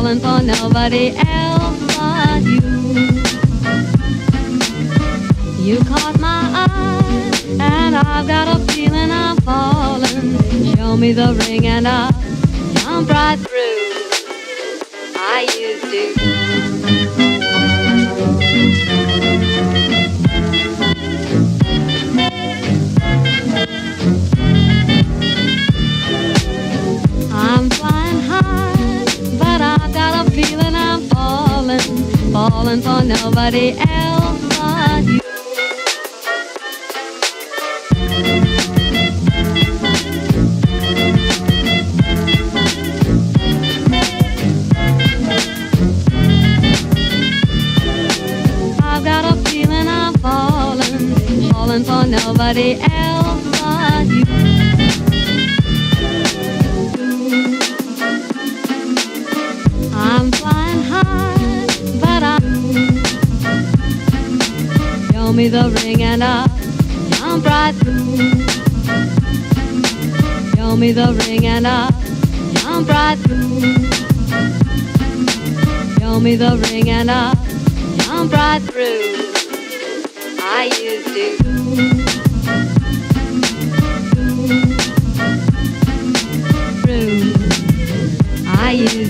falling for nobody else but you. You caught my eye, and I've got a feeling I'm falling. Show me the ring and I'll jump right through. I used to. Falling for nobody else but you. I've got a feeling I'm falling, falling for nobody else but you. Show me the ring and I'll jump right through. Show me the ring and I'll jump right through. Show me the ring and I'll jump right through. I used to. I used to.